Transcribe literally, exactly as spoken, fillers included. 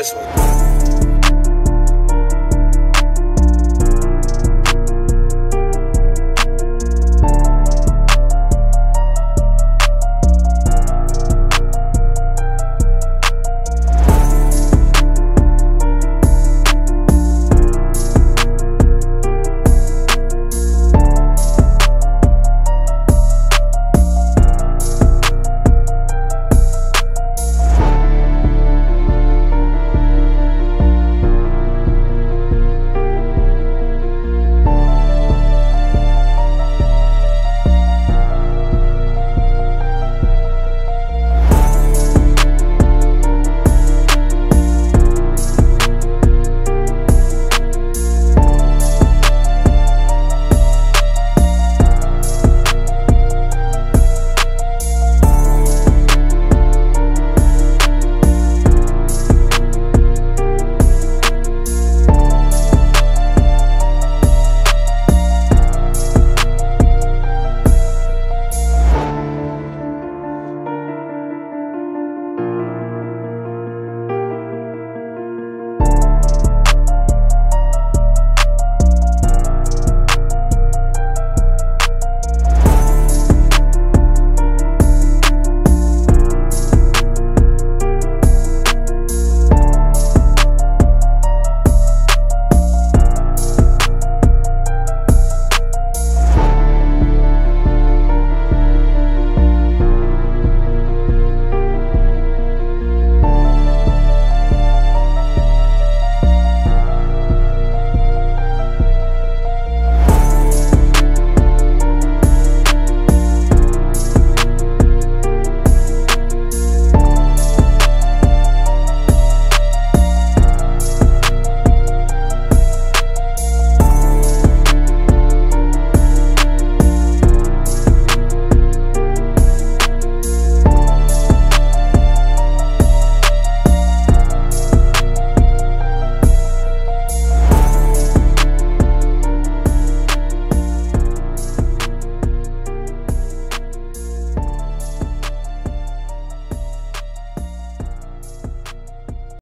this one.